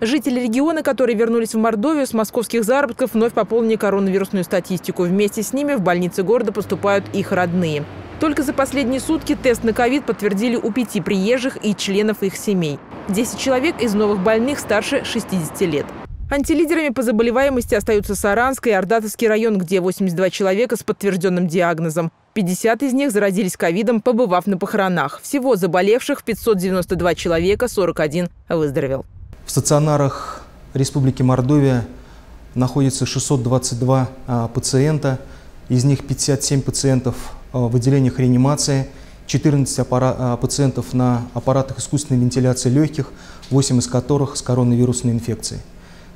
Жители региона, которые вернулись в Мордовию с московских заработков, вновь пополнили коронавирусную статистику. Вместе с ними в больницы города поступают их родные. Только за последние сутки тест на ковид подтвердили у 5 приезжих и членов их семей. 10 человек из новых больных старше 60 лет. Антилидерами по заболеваемости остаются Саранский и Ардатовский район, где 82 человека с подтвержденным диагнозом. 50 из них заразились ковидом, побывав на похоронах. Всего заболевших 592 человека, 41 выздоровел. В стационарах Республики Мордовия находится 622 пациента. Из них 57 пациентов в отделениях реанимации, 14 пациентов на аппаратах искусственной вентиляции легких, 8 из которых с коронавирусной инфекцией.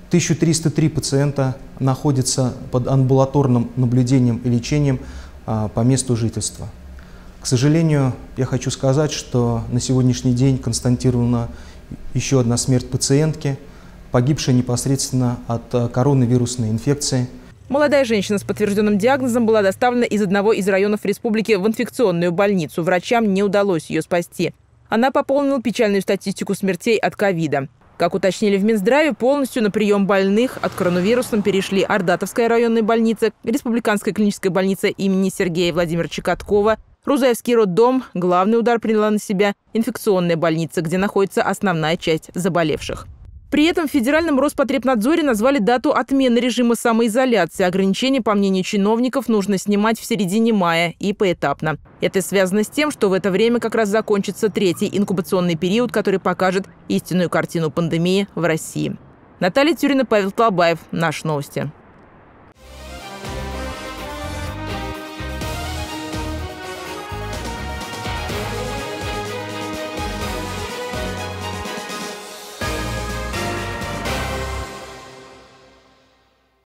1303 пациента находятся под амбулаторным наблюдением и лечением по месту жительства. К сожалению, я хочу сказать, что на сегодняшний день констатирована еще одна смерть пациентки, погибшая непосредственно от коронавирусной инфекции. Молодая женщина с подтвержденным диагнозом была доставлена из одного из районов республики в инфекционную больницу. Врачам не удалось ее спасти. Она пополнила печальную статистику смертей от ковида. Как уточнили в Минздраве, полностью на прием больных от коронавируса перешли Ардатовская районная больница, Республиканская клиническая больница имени Сергея Владимировича Чекаткова, Рузаевский роддом. Главный удар приняла на себя инфекционная больница, где находится основная часть заболевших. При этом в Федеральном Роспотребнадзоре назвали дату отмены режима самоизоляции. Ограничения, по мнению чиновников, нужно снимать в середине мая и поэтапно. Это связано с тем, что в это время как раз закончится 3-й инкубационный период, который покажет истинную картину пандемии в России. Наталья Тюрина, Павел Колбаев. Наши новости.